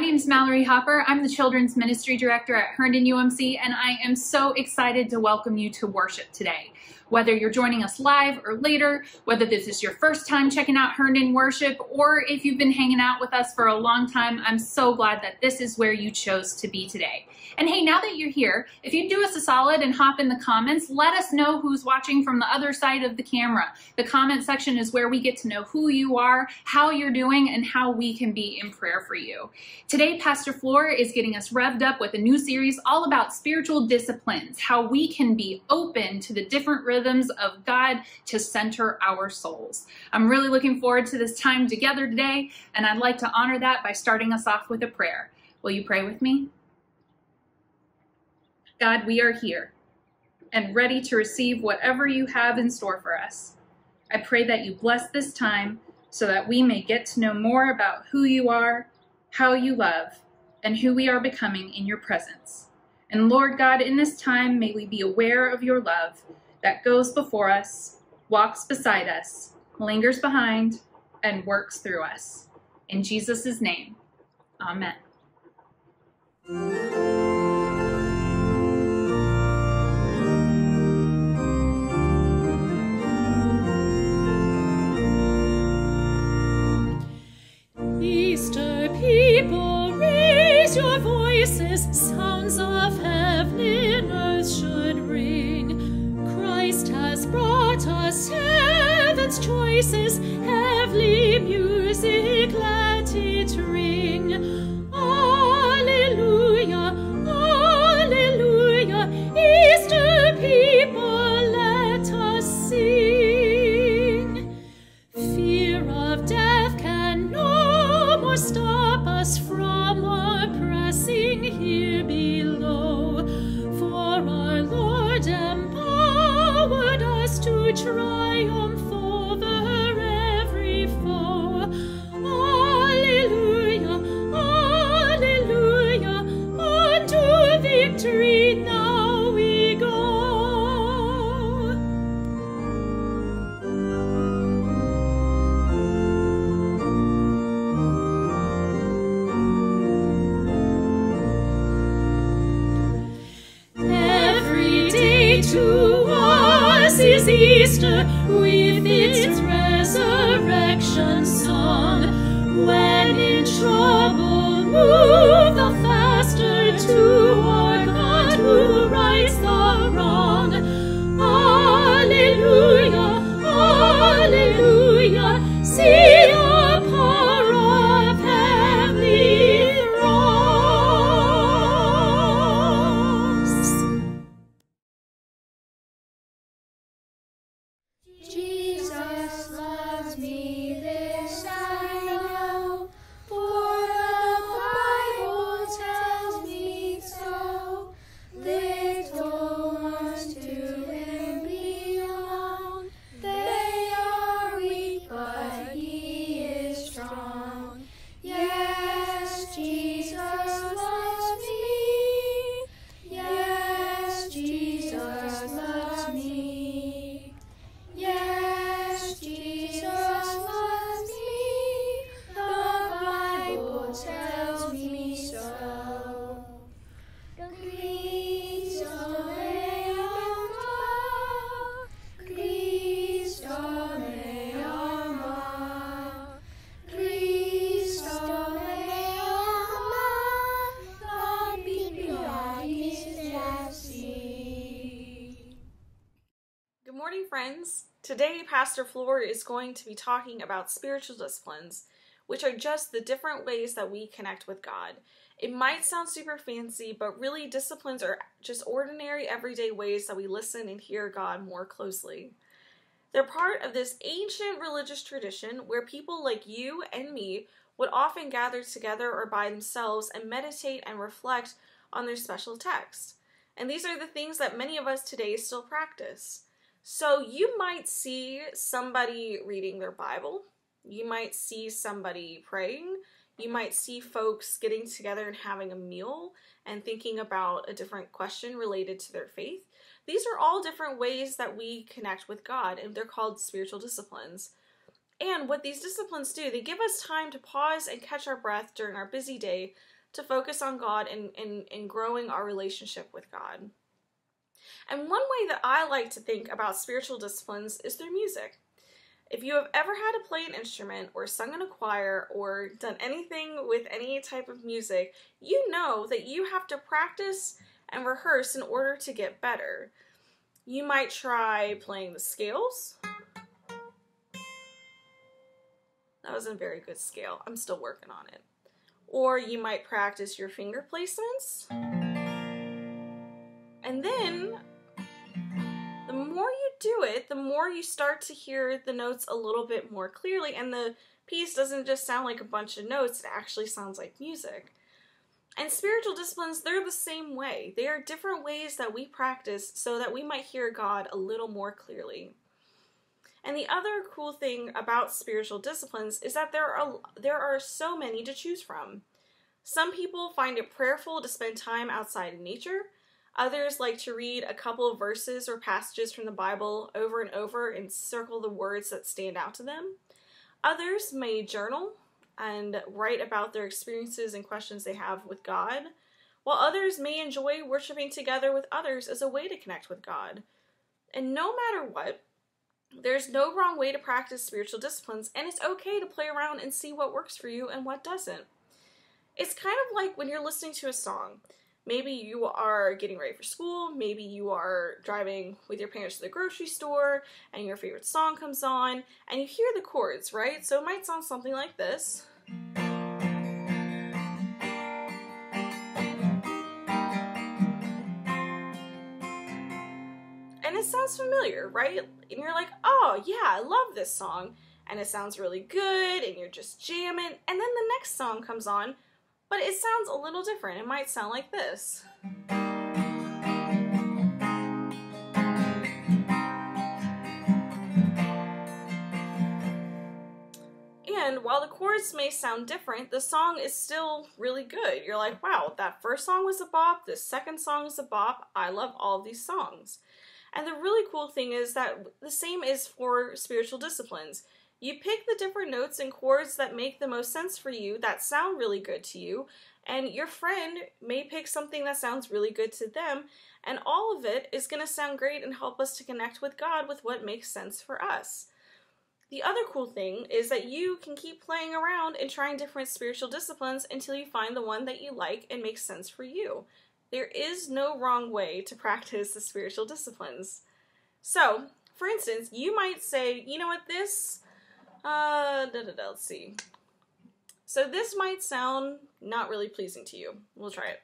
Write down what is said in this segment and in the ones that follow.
name is Mallory Hopper. I'm the Children's Ministry Director at Herndon UMC, and I am so excited to welcome you to worship today. Whether you're joining us live or later, whether this is your first time checking out Herndon Worship, or if you've been hanging out with us for a long time, I'm so glad that this is where you chose to be today. And hey, now that you're here, if you do us a solid and hop in the comments, let us know who's watching from the other side of the camera. The comment section is where we get to know who you are, how you're doing, and how we can be in prayer for you. Today, Pastor Flora is getting us revved up with a new series all about spiritual disciplines, how we can be open to the different rhythms of God to center our souls. I'm really looking forward to this time together today, and I'd like to honor that by starting us off with a prayer. Will you pray with me? God, we are here and ready to receive whatever you have in store for us. I pray that you bless this time so that we may get to know more about who you are, how you love, and who we are becoming in your presence. And Lord God, in this time, may we be aware of your love that goes before us, walks beside us, lingers behind, and works through us. In Jesus' name, amen. Easter people, raise your voices, sounds of heaven in earth should ring. Christ has brought us heaven's choices, heavenly music let it ring. Alleluia, alleluia, Easter people let us sing. Fear of death can no more stop us from oppressing here below, for our Lord empowered us to triumph over every foe. Alleluia, alleluia, unto victory now we go. Every day to us is Easter with its resurrection song. When in trouble, move the faster to our God who rights the wrong. Alleluia, alleluia, see the power of heavenly throngs. Jesus loves me, this I know, for the Bible tells me so. Little ones to him belong, they are weak, but he is strong. Yes, Jesus loves me. Yes, Jesus loves me. Yes, Jesus loves me, the Bible tells me so. Christo meama, Christo meama, Christo meama, the people is at sea. Good morning, friends. Today, Pastor Flora is going to be talking about spiritual disciplines, which are just the different ways that we connect with God. It might sound super fancy, but really disciplines are just ordinary, everyday ways that we listen and hear God more closely. They're part of this ancient religious tradition where people like you and me would often gather together or by themselves and meditate and reflect on their special text. And these are the things that many of us today still practice. So you might see somebody reading their Bible, you might see somebody praying, you might see folks getting together and having a meal and thinking about a different question related to their faith. These are all different ways that we connect with God, and they're called spiritual disciplines. And what these disciplines do, they give us time to pause and catch our breath during our busy day to focus on God and growing our relationship with God. And one way that I like to think about spiritual disciplines is through music. If you have ever had to play an instrument or sung in a choir or done anything with any type of music, you know that you have to practice and rehearse in order to get better. You might try playing the scales. That wasn't a very good scale. I'm still working on it. Or you might practice your finger placements. And then, the more you do it, the more you start to hear the notes a little bit more clearly, and the piece doesn't just sound like a bunch of notes, it actually sounds like music. And spiritual disciplines, they're the same way. They are different ways that we practice so that we might hear God a little more clearly. And the other cool thing about spiritual disciplines is that there are so many to choose from. Some people find it prayerful to spend time outside in nature. Others like to read a couple of verses or passages from the Bible over and over and circle the words that stand out to them. Others may journal and write about their experiences and questions they have with God, while others may enjoy worshiping together with others as a way to connect with God. And no matter what, there's no wrong way to practice spiritual disciplines, and it's okay to play around and see what works for you and what doesn't. It's kind of like when you're listening to a song. Maybe you are getting ready for school, maybe you are driving with your parents to the grocery store, and your favorite song comes on, and you hear the chords, right? So it might sound something like this. And it sounds familiar, right? And you're like, oh yeah, I love this song, and it sounds really good, and you're just jamming, and then the next song comes on, but it sounds a little different. It might sound like this. And while the chords may sound different, the song is still really good. You're like, wow, that first song was a bop, this second song is a bop, I love all these songs. And the really cool thing is that the same is for spiritual disciplines. You pick the different notes and chords that make the most sense for you, that sound really good to you, and your friend may pick something that sounds really good to them, and all of it is going to sound great and help us to connect with God with what makes sense for us. The other cool thing is that you can keep playing around and trying different spiritual disciplines until you find the one that you like and makes sense for you. There is no wrong way to practice the spiritual disciplines. So, for instance, you might say, you know what, this... let's see. So this might sound not really pleasing to you. We'll try it.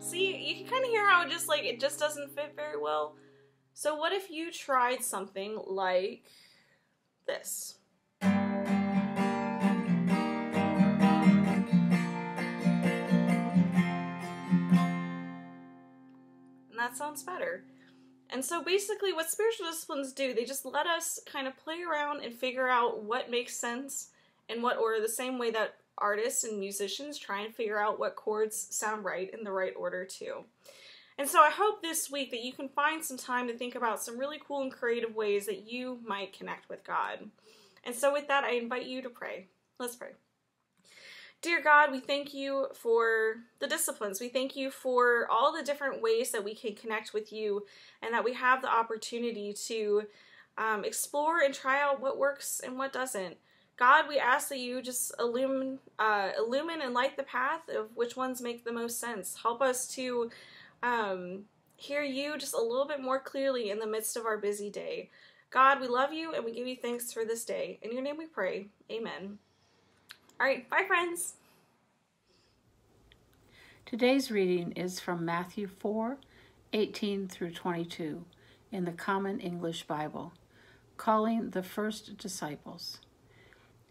See, you can kind of hear how it just, like, it just doesn't fit very well. So what if you tried something like this? That sounds better. And so basically what spiritual disciplines do, they just let us kind of play around and figure out what makes sense in what order, the same way that artists and musicians try and figure out what chords sound right in the right order too. And so I hope this week that you can find some time to think about some really cool and creative ways that you might connect with God. And so with that, I invite you to pray. Let's pray. Dear God, we thank you for the disciplines. We thank you for all the different ways that we can connect with you and that we have the opportunity to explore and try out what works and what doesn't. God, we ask that you just illumine and light the path of which ones make the most sense. Help us to hear you just a little bit more clearly in the midst of our busy day. God, we love you and we give you thanks for this day. In your name we pray. Amen. All right, bye friends. Today's reading is from Matthew 4:18 through 22 in the Common English Bible, Calling the First Disciples.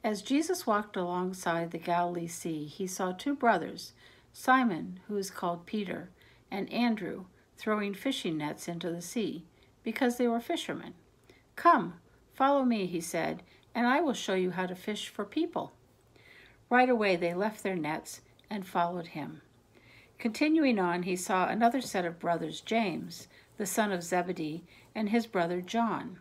As Jesus walked alongside the Galilee Sea, he saw two brothers, Simon, who is called Peter, and Andrew, throwing fishing nets into the sea, because they were fishermen. "Come, follow me," he said, "and I will show you how to fish for people." Right away they left their nets and followed him. Continuing on, he saw another set of brothers, James, the son of Zebedee, and his brother John.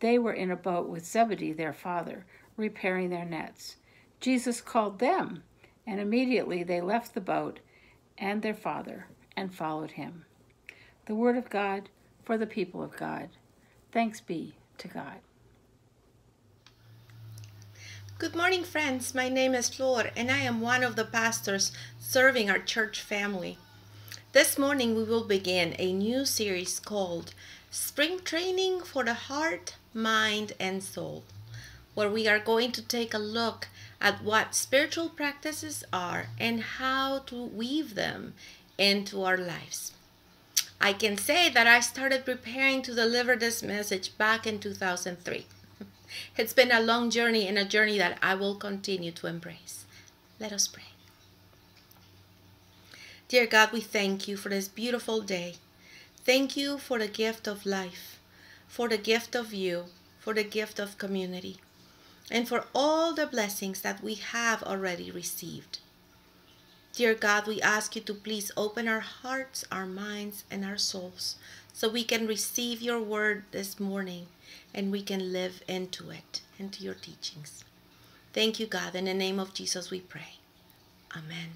They were in a boat with Zebedee, their father, repairing their nets. Jesus called them, and immediately they left the boat and their father and followed him. The word of God for the people of God. Thanks be to God. Good morning, friends. My name is Flora, and I am one of the pastors serving our church family. This morning we will begin a new series called Spring Training for the Heart, Mind and Soul, where we are going to take a look at what spiritual practices are and how to weave them into our lives. I can say that I started preparing to deliver this message back in 2003. It's been a long journey, and a journey that I will continue to embrace. Let us pray. Dear God, we thank you for this beautiful day. Thank you for the gift of life, for the gift of you, for the gift of community, and for all the blessings that we have already received. Dear God, we ask you to please open our hearts, our minds, and our souls so we can receive your word this morning and we can live into it, into your teachings. Thank you, God. In the name of Jesus we pray. Amen.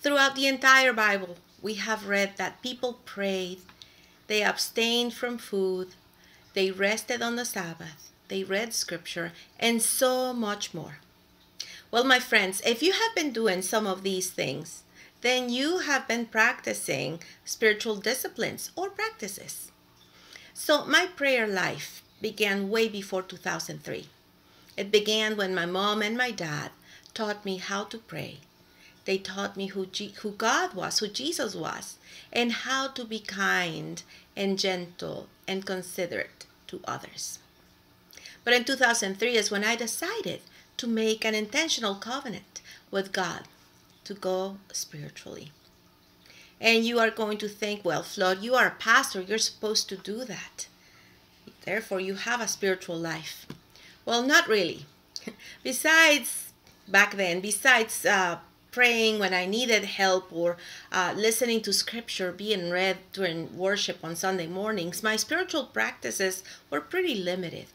Throughout the entire Bible, we have read that people prayed, they abstained from food, they rested on the Sabbath, they read scripture, and so much more. Well, my friends, if you have been doing some of these things, then you have been practicing spiritual disciplines or practices. So my prayer life began way before 2003. It began when my mom and my dad taught me how to pray. They taught me who God was, who Jesus was, and how to be kind and gentle and considerate to others. But in 2003 is when I decided to make an intentional covenant with God to go spiritually. And you are going to think, well, Flo, you are a pastor, you're supposed to do that. Therefore, you have a spiritual life. Well, not really. Besides, back then, besides praying when I needed help or listening to scripture being read during worship on Sunday mornings, my spiritual practices were pretty limited.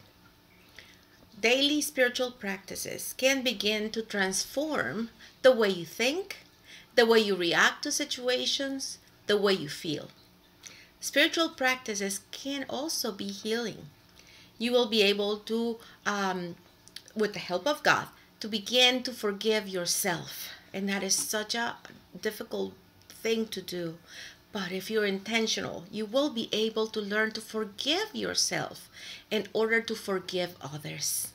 Daily spiritual practices can begin to transform the way you think, the way you react to situations, the way you feel. Spiritual practices can also be healing. You will be able to, with the help of God, to begin to forgive yourself. And that is such a difficult thing to do. But if you're intentional, you will be able to learn to forgive yourself in order to forgive others,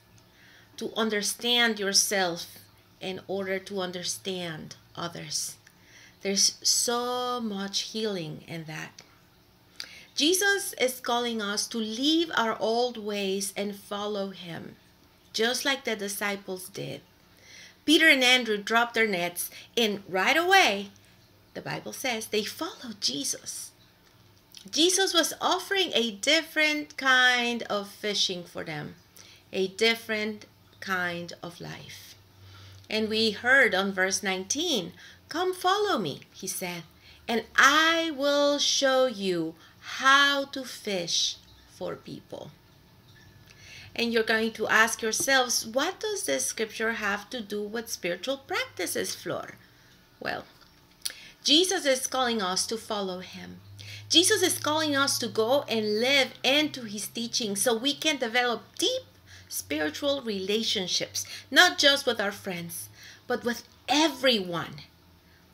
to understand yourself in order to understand others. There's so much healing in that. Jesus is calling us to leave our old ways and follow him, just like the disciples did. Peter and Andrew dropped their nets, and right away, the Bible says they followed Jesus. Jesus was offering a different kind of fishing for them, a different kind of life. And we heard on verse 19, "Come follow me," he said, "and I will show you how to fish for people." And you're going to ask yourselves, what does this scripture have to do with spiritual practices, Flor? Well, Jesus is calling us to follow him. Jesus is calling us to go and live into his teaching so we can develop deep spiritual relationships, not just with our friends, but with everyone,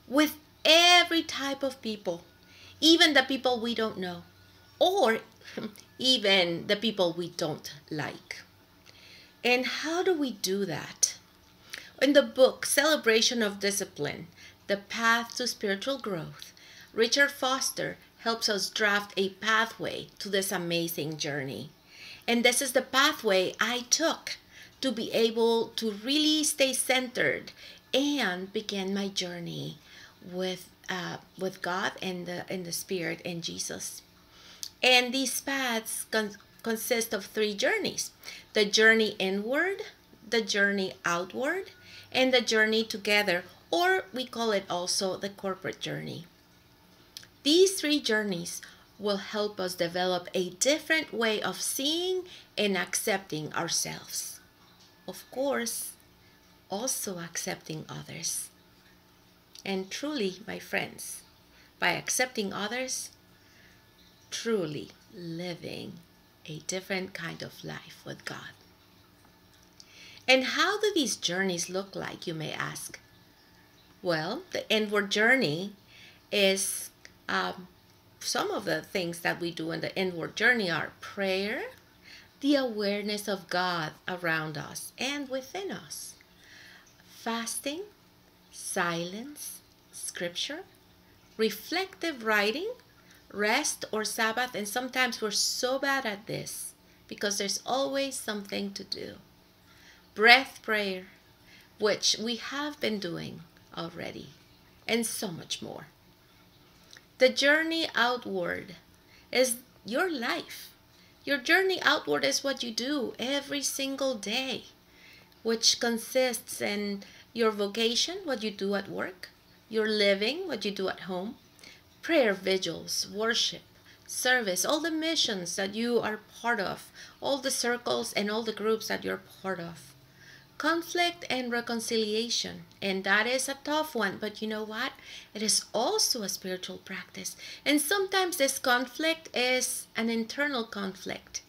with every type of people, even the people we don't know, or even the people we don't like. And how do we do that? In the book, Celebration of Discipline: The Path to Spiritual Growth, Richard Foster helps us draft a pathway to this amazing journey. And this is the pathway I took to be able to really stay centered and begin my journey with God and the Spirit and Jesus. And these paths consist of three journeys: the journey inward, the journey outward, and the journey together, or we call it also the corporate journey. These three journeys will help us develop a different way of seeing and accepting ourselves. Of course, also accepting others. And truly, my friends, by accepting others, truly living a different kind of life with God. And how do these journeys look like, you may ask? Well, the inward journey is some of the things that we do in the inward journey are prayer, the awareness of God around us and within us, fasting, silence, scripture, reflective writing, rest or Sabbath, and sometimes we're so bad at this because there's always something to do. Breath prayer, which we have been doing already, and so much more. The journey outward is your life. Your journey outward is what you do every single day, which consists in your vocation, what you do at work, your living, what you do at home, prayer vigils, worship, service, all the missions that you are part of, all the circles and all the groups that you're part of. Conflict and reconciliation, and that is a tough one, but you know what? It is also a spiritual practice, and sometimes this conflict is an internal conflict,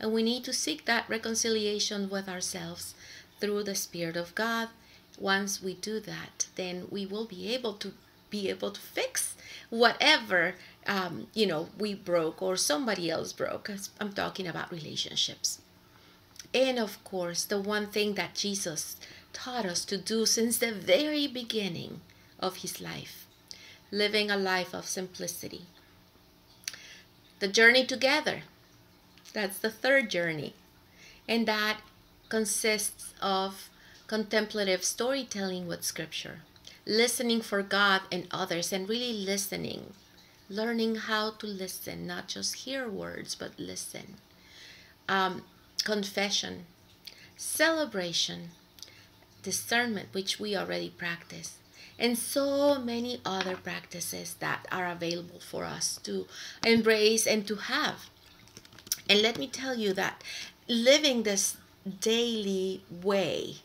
and we need to seek that reconciliation with ourselves through the Spirit of God. Once we do that, then we will be able to fix whatever we broke or somebody else broke. I'm talking about relationships. And of course, the one thing that Jesus taught us to do since the very beginning of his life, living a life of simplicity. The journey together, that's the third journey. And that consists of contemplative storytelling with scripture, listening for God and others, and really listening, learning how to listen, not just hear words, but listen. Confession, celebration, discernment, which we already practice, and so many other practices that are available for us to embrace and to have. And let me tell you that living this daily way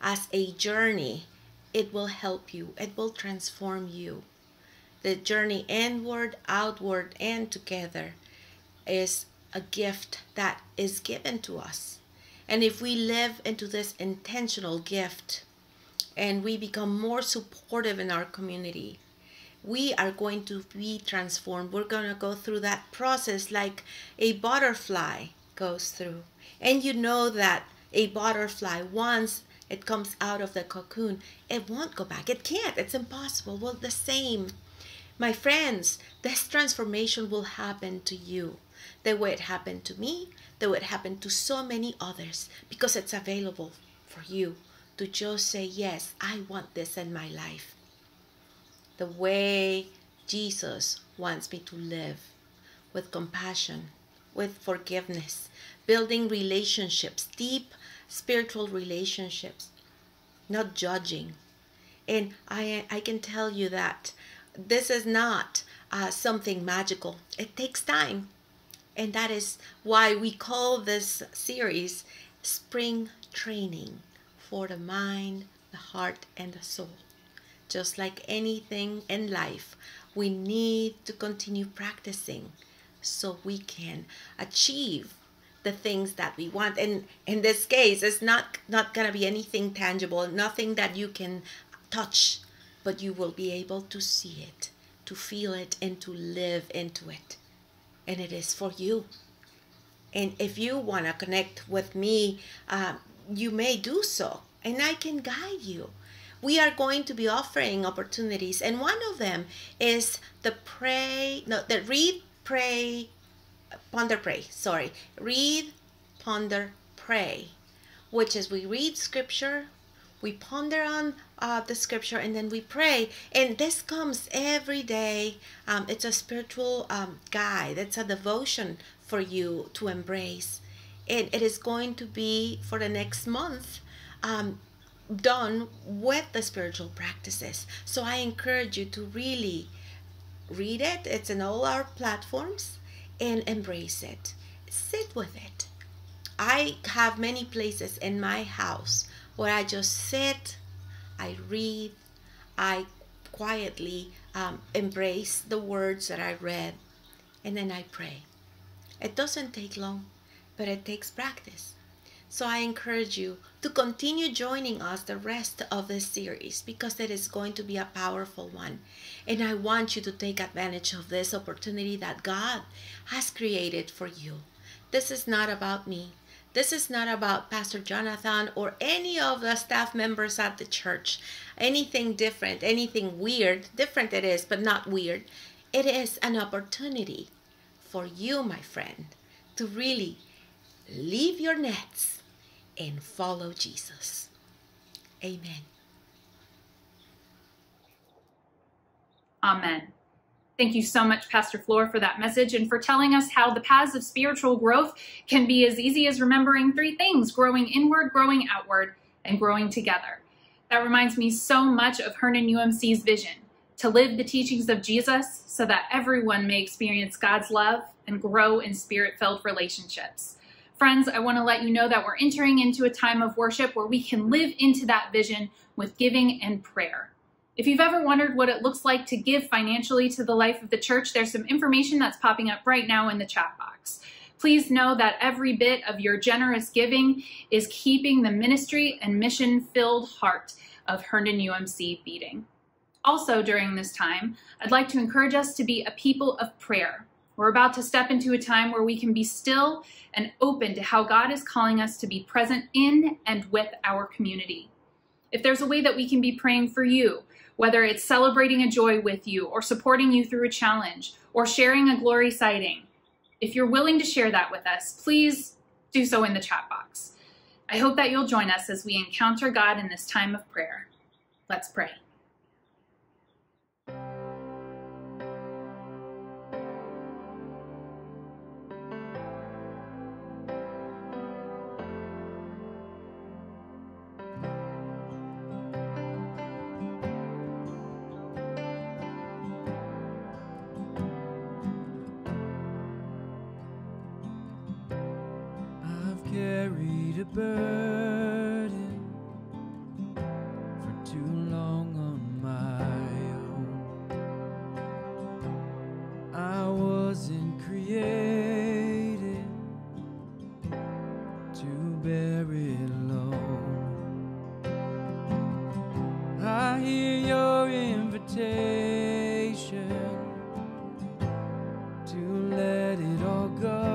as a journey, it will help you, it will transform you. The journey inward, outward, and together is a gift that is given to us, and if we live into this intentional gift and we become more supportive in our community, we are going to be transformed. We're going to go through that process like a butterfly goes through, and you know that a butterfly, once it comes out of the cocoon, it won't go back. It can't, it's impossible. Well, the same, my friends, this transformation will happen to you the way it happened to me, the way it happened to so many others, because it's available for you to just say, yes, I want this in my life. The way Jesus wants me to live, with compassion, with forgiveness, building relationships, deep spiritual relationships, not judging. And I can tell you that this is not something magical. It takes time. And that is why we call this series Spring Training for the Mind, the Heart, and the Soul. Just like anything in life, we need to continue practicing so we can achieve the things that we want. And in this case, it's not going to be anything tangible, nothing that you can touch, but you will be able to see it, to feel it, and to live into it. And it is for you. And if you want to connect with me, you may do so, and I can guide you. We are going to be offering opportunities, and one of them is the Read, Pray, Ponder, Pray. Sorry, Read, Ponder, Pray, which is we read scripture, we ponder on the scripture, and then we pray. And this comes every day. It's a spiritual guide. It's a devotion for you to embrace. And it is going to be for the next month done with the spiritual practices. So I encourage you to really read it. It's in all our platforms. and embrace it. Sit with it. I have many places in my house where I just sit, I read, I quietly embrace the words that I read, and then I pray. It doesn't take long, but it takes practice. So I encourage you to continue joining us the rest of this series, because it is going to be a powerful one. And I want you to take advantage of this opportunity that God has created for you. This is not about me. This is not about Pastor Jonathan or any of the staff members at the church. Anything different, anything weird. Different it is, but not weird. It is an opportunity for you, my friend, to really leave your nets and follow Jesus. Amen. Amen. Thank you so much, Pastor Flora, for that message and for telling us how the paths of spiritual growth can be as easy as remembering three things: growing inward, growing outward, and growing together. That reminds me so much of Herndon UMC's vision to live the teachings of Jesus so that everyone may experience God's love and grow in spirit-filled relationships. Friends, I want to let you know that we're entering into a time of worship where we can live into that vision with giving and prayer. If you've ever wondered what it looks like to give financially to the life of the church, there's some information that's popping up right now in the chat box. Please know that every bit of your generous giving is keeping the ministry and mission-filled heart of Herndon UMC beating. Also during this time, I'd like to encourage us to be a people of prayer. We're about to step into a time where we can be still and open to how God is calling us to be present in and with our community. If there's a way that we can be praying for you, whether it's celebrating a joy with you or supporting you through a challenge or sharing a glory sighting, if you're willing to share that with us, please do so in the chat box. I hope that you'll join us as we encounter God in this time of prayer. Let's pray. Carried a burden for too long on my own. I wasn't created to bear it alone. I hear your invitation to let it all go.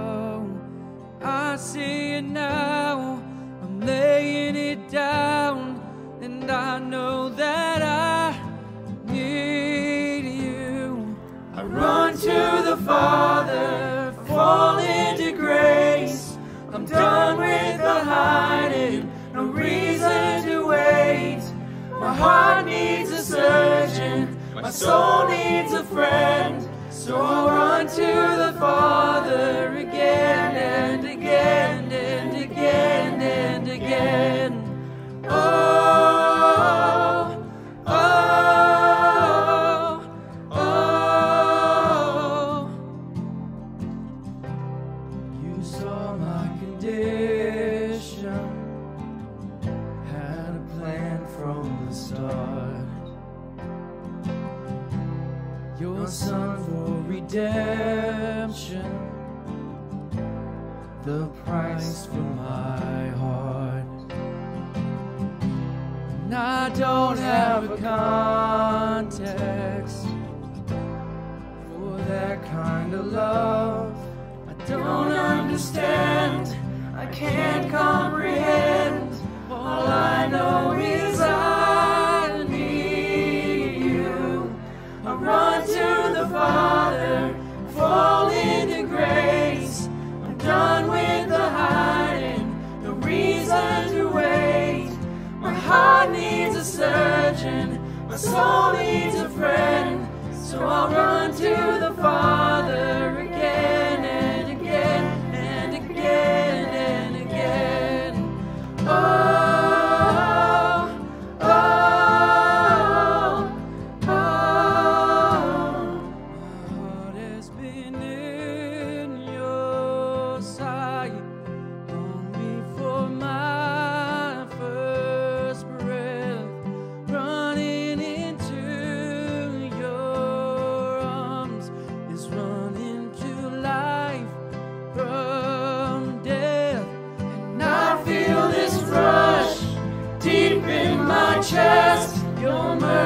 I see now I'm laying it down, and I know that I need you. I run to the Father, fall into grace. I'm done with the hiding, no reason to wait. My heart needs a surgeon, my soul needs a friend, so I'll run to the Father again and again. And again, oh, oh, oh, you saw my condition, had a plan from the start, your Son for redemption, the price for my heart. And I don't have a context for that kind of love. I don't understand, I can't comprehend. All I know is I need you. I run to the Father, fall into grace. I'm done with the hiding, no reason to wait. My heart needs a surgeon, my soul needs a friend, so I'll run to the Father again and again and again and again. Oh.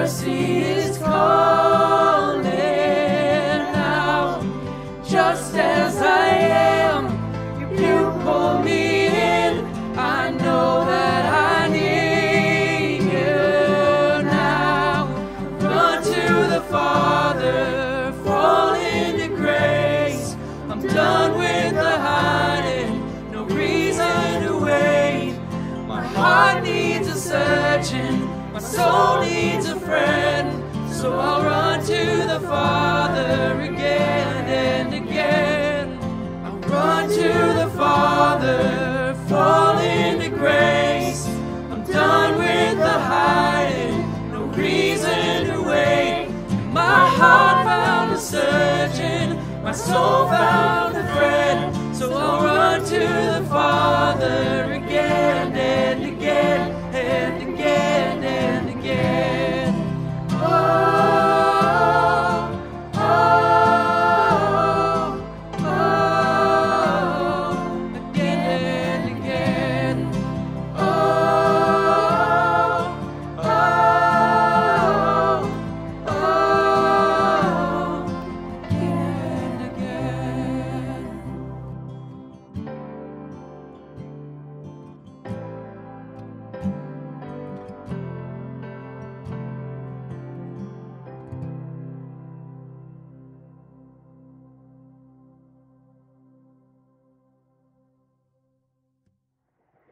mercy is calling out. Just as I am, you pull me in. I know that I need you now. Run to the Father, fall into grace. I'm done with the hiding, no reason to wait. My heart needs a searching. My soul needs a friend, so I'll run to the Father again and again. I'll run to the Father, fall into grace. I'm done with the hiding, no reason to wait. My heart found a surgeon, my soul found a friend, so I'll run to the Father again and again and again.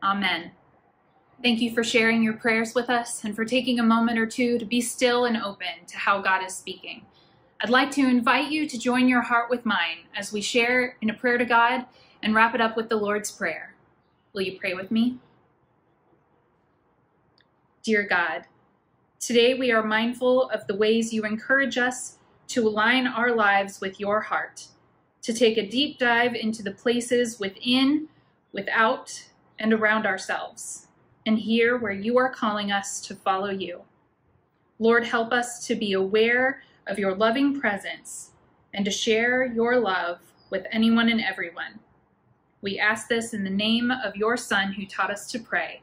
Amen. Thank you for sharing your prayers with us and for taking a moment or two to be still and open to how God is speaking. I'd like to invite you to join your heart with mine as we share in a prayer to God and wrap it up with the Lord's Prayer. Will you pray with me? Dear God, today we are mindful of the ways you encourage us to align our lives with your heart, to take a deep dive into the places within, without, and around ourselves, and here where you are calling us to follow you. Lord, help us to be aware of your loving presence and to share your love with anyone and everyone. We ask this in the name of your Son who taught us to pray.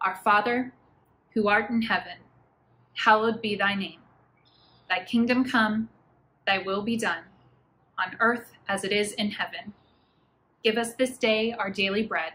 Our Father, who art in heaven, hallowed be thy name. Thy kingdom come, thy will be done, on earth as it is in heaven. Give us this day our daily bread,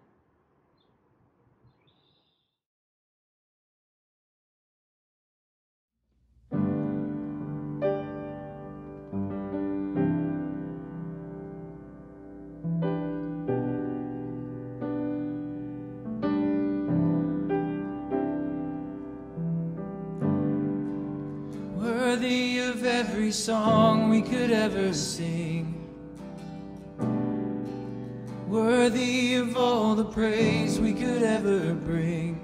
Worthy of every song we could ever sing, worthy of all the praise we could ever bring,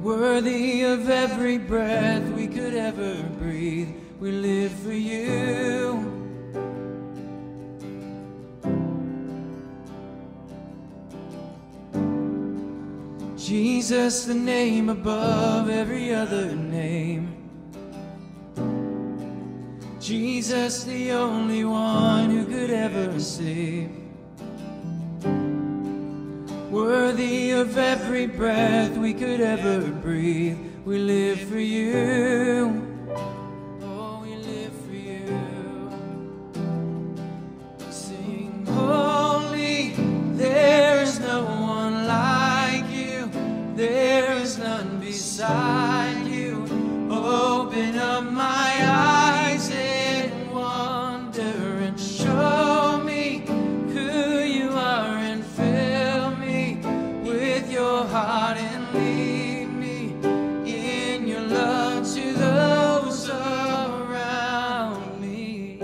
worthy of every breath we could ever breathe. We live for you. Jesus, the name above every other name. Jesus, the only one who could ever save. Worthy of every breath we could ever breathe. We live for you. Oh, we live for you. Sing holy, there is no one like you. There is none beside you. Open up my eyes and wonder and show me who you are and fill me with your heart and lead me in your love to those around me.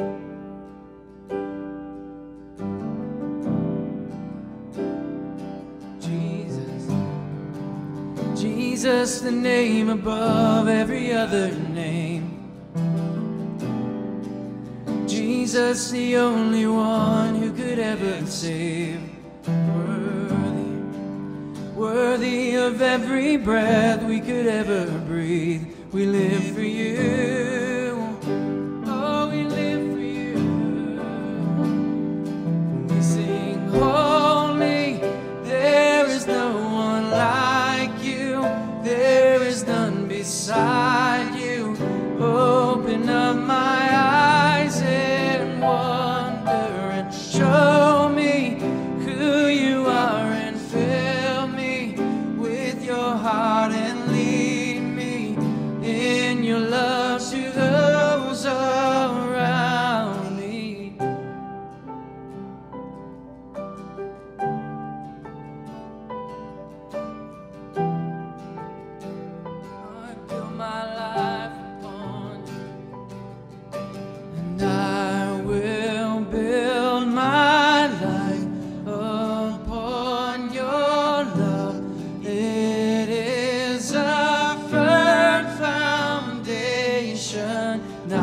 Jesus, Jesus, the name above every other name. Jesus, the only one who could ever save. Worthy, worthy of every breath we could ever breathe. We live for you. Oh, we live for you. We sing holy. There is no one like you. There is none beside you. Open up my eyes and wonder and show me who you are, and fill me with your heart and lead me in your love to those around me. I build my life upon you, and I will build my life upon your love. It is a firm foundation, and I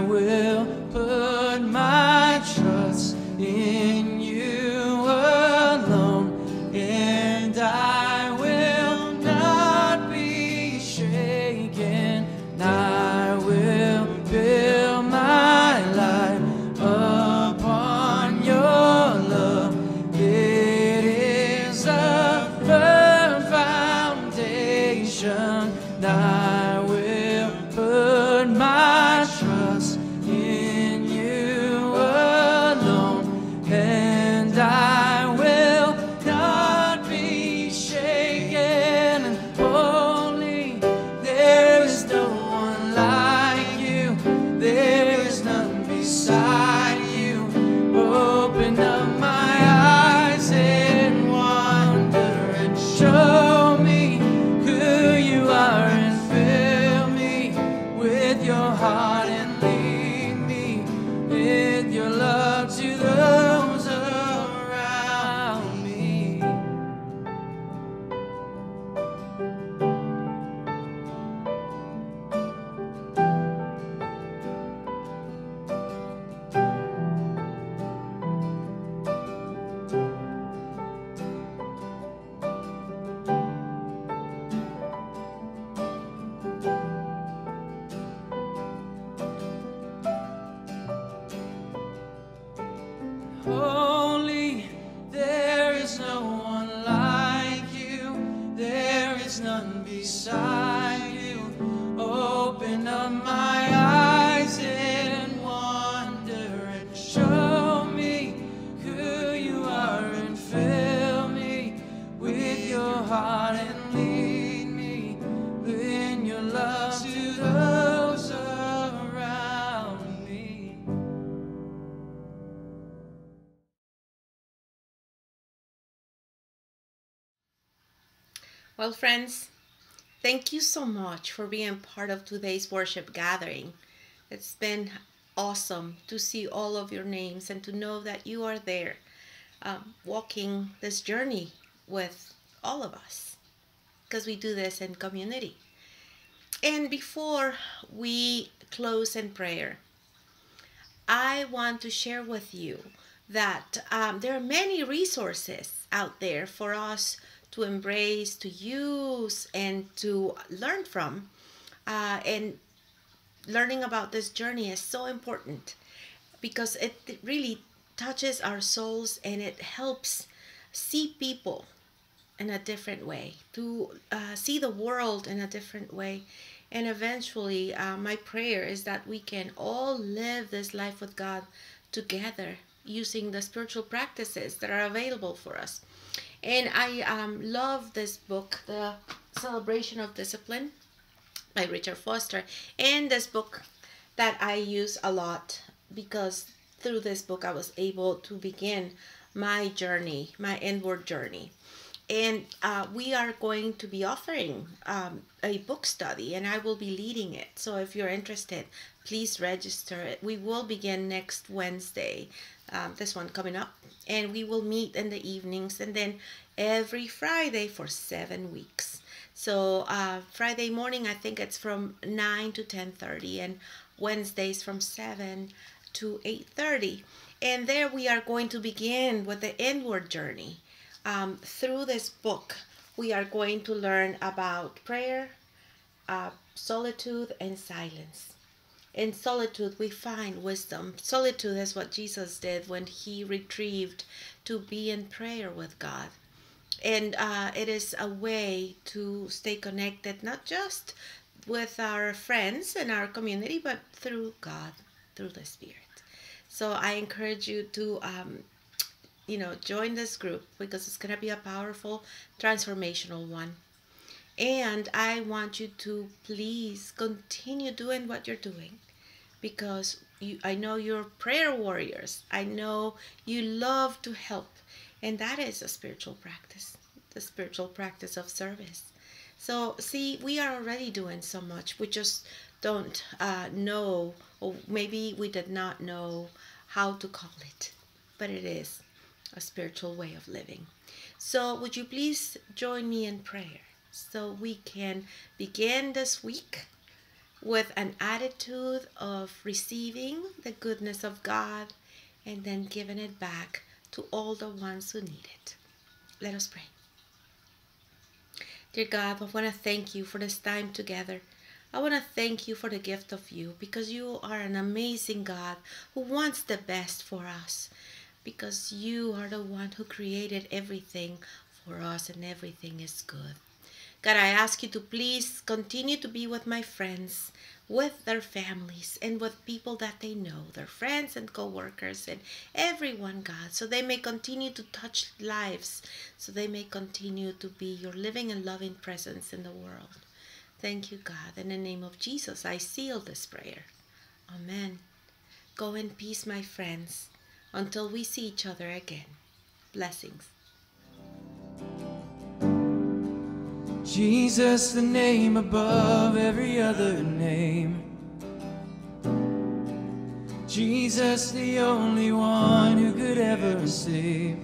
will put my trust in you alone, and I will not be shaken. I will build my life upon your love. It is a firm foundation, and I will put my trust in you alone, and I will not be shaken. Holy, there is no one like you. There is none beside you. Open up my eyes and wonder and show me who you are, and fill me with your heart and lead me with your love to those around me. Holy, there is no one like you. There is none beside you. Open up my eyes and wonder and show me who you are, and fill me with your heart and lead me in your love to those around me. Well, friends, thank you so much for being part of today's worship gathering. It's been awesome to see all of your names and to know that you are there walking this journey with all of us, because we do this in community. And before we close in prayer, I want to share with you that there are many resources out there for us to embrace, to use, and to learn from. And learning about this journey is so important because it really touches our souls, and it helps see people in a different way, to see the world in a different way. And eventually, my prayer is that we can all live this life with God together using the spiritual practices that are available for us. And I love this book, The Celebration of Discipline by Richard Foster. And this book that I use a lot, because through this book I was able to begin my journey, my inward journey. And we are going to be offering a book study, and I will be leading it. So if you're interested, please register. We will begin next Wednesday, this one coming up, and we will meet in the evenings, and then every Friday for 7 weeks. So Friday morning, I think it's from 9 to 10:30, and Wednesdays from 7 to 8:30. And there we are going to begin with the inward journey through this book we are going to learn about prayer, solitude, and silence. In solitude, we find wisdom. Solitude is what Jesus did when he retrieved to be in prayer with God. And it is a way to stay connected, not just with our friends and our community, but through God, through the Spirit. So I encourage you to join this group, because it's going to be a powerful, transformational one. And I want you to please continue doing what you're doing, because I know you're prayer warriors. I know you love to help, and that is a spiritual practice, the spiritual practice of service. So see, we are already doing so much. We just don't know, or maybe we did not know how to call it, but it is a spiritual way of living. So would you please join me in prayer, so we can begin this week with an attitude of receiving the goodness of God and then giving it back to all the ones who need it. Let us pray. Dear God, I want to thank you for this time together. I want to thank you for the gift of you, because you are an amazing God who wants the best for us, because you are the one who created everything for us, and everything is good. God, I ask you to please continue to be with my friends, with their families, and with people that they know, their friends and co-workers and everyone, God, so they may continue to touch lives, so they may continue to be your living and loving presence in the world. Thank you, God. In the name of Jesus, I seal this prayer. Amen. Go in peace, my friends, until we see each other again. Blessings. Jesus, the name above every other name. Jesus, the only one who could ever save.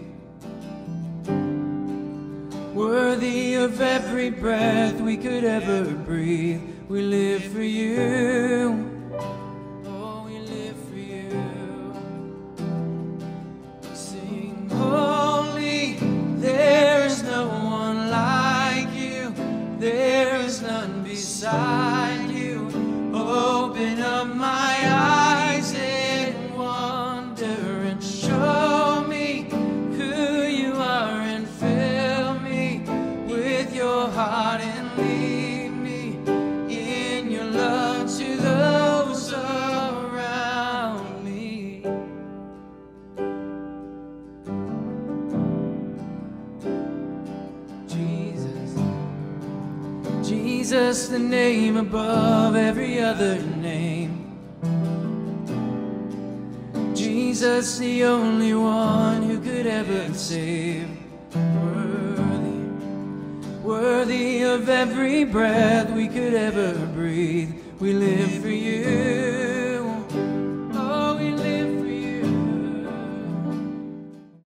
Worthy of every breath we could ever breathe. We live for you. Oh, we live for you. Sing holy, there is no one like you. There is none beside you. Open up my eyes and wonder, and show me who you are, and fill me with your heart, and lead me in your love to those around me. Jesus, Jesus, the name above every other name. Jesus, the only one who could ever save. Worthy, worthy of every breath we could ever breathe. We live for you.